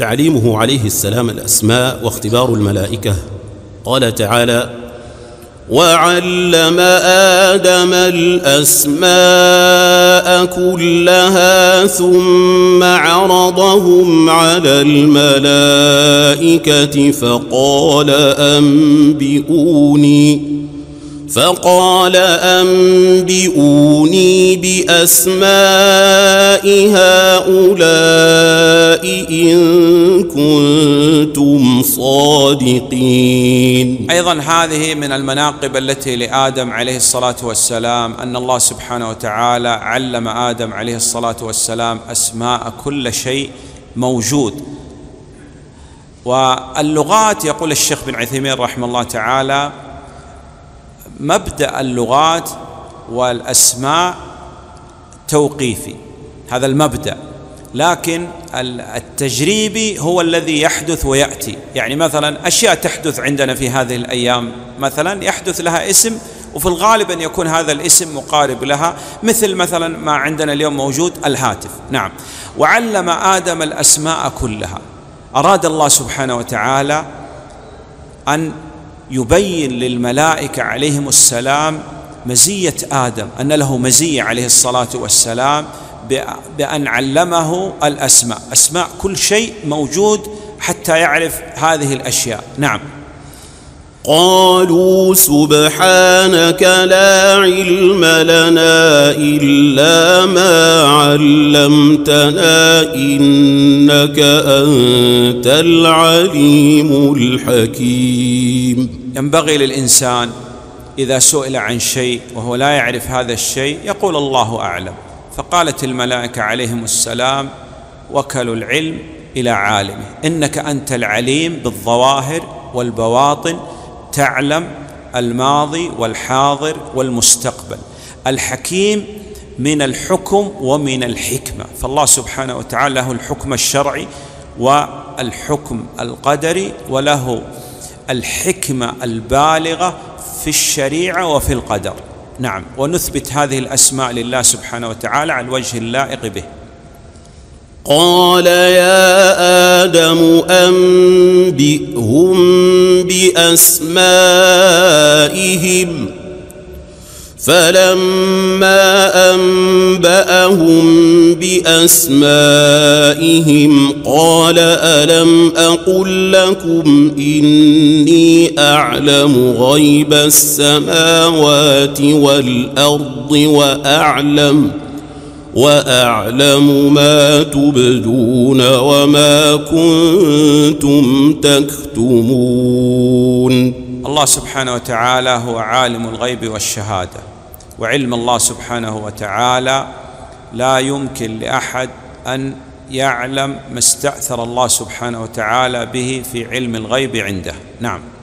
تعليمه عليه السلام الأسماء واختبار الملائكة. قال تعالى: وعلم آدم الأسماء كلها ثم عرضهم على الملائكة فقال أنبئوني بأسماء هؤلاء إن كنتم صادقين. أيضا هذه من المناقب التي لآدم عليه الصلاة والسلام، أن الله سبحانه وتعالى علم آدم عليه الصلاة والسلام أسماء كل شيء موجود. واللغات، يقول الشيخ بن عثيمين رحمه الله تعالى، مبدأ اللغات والأسماء توقيفي، هذا المبدأ، لكن التجريبي هو الذي يحدث ويأتي. يعني مثلا أشياء تحدث عندنا في هذه الأيام، مثلا يحدث لها اسم، وفي الغالب أن يكون هذا الاسم مقارب لها، مثلا ما عندنا اليوم موجود، الهاتف. نعم. وعلم آدم الأسماء كلها، أراد الله سبحانه وتعالى أن يبين للملائكة عليهم السلام مزية آدم، أن له مزية عليه الصلاة والسلام بأن علمه الأسماء، أسماء كل شيء موجود حتى يعرف هذه الأشياء. نعم. قالوا سبحانك لا علم لنا إلا ما علمتنا إنك أنت العليم الحكيم. ينبغي للإنسان إذا سئل عن شيء وهو لا يعرف هذا الشيء يقول الله أعلم. فقالت الملائكة عليهم السلام: وكلوا العلم إلى عالمه إنك أنت العليم بالظواهر والبواطن، تعلم الماضي والحاضر والمستقبل، الحكيم من الحكم ومن الحكمة. فالله سبحانه وتعالى له الحكم الشرعي والحكم القدري، وله الحكمة البالغة في الشريعة وفي القدر. نعم. ونثبت هذه الأسماء لله سبحانه وتعالى على الوجه اللائق به. قال: يا آدم أنبئهم بأسمائهم، فلما أنبأهم بأسمائهم قال: ألم أقل لكم إني أعلم غيب السماوات والأرض وأعلم ما تبدون وما كنتم تكتمون. الله سبحانه وتعالى هو عالم الغيب والشهادة، وعلم الله سبحانه وتعالى لا يمكن لأحد أن يعلم ما استأثر الله سبحانه وتعالى به في علم الغيب عنده. نعم.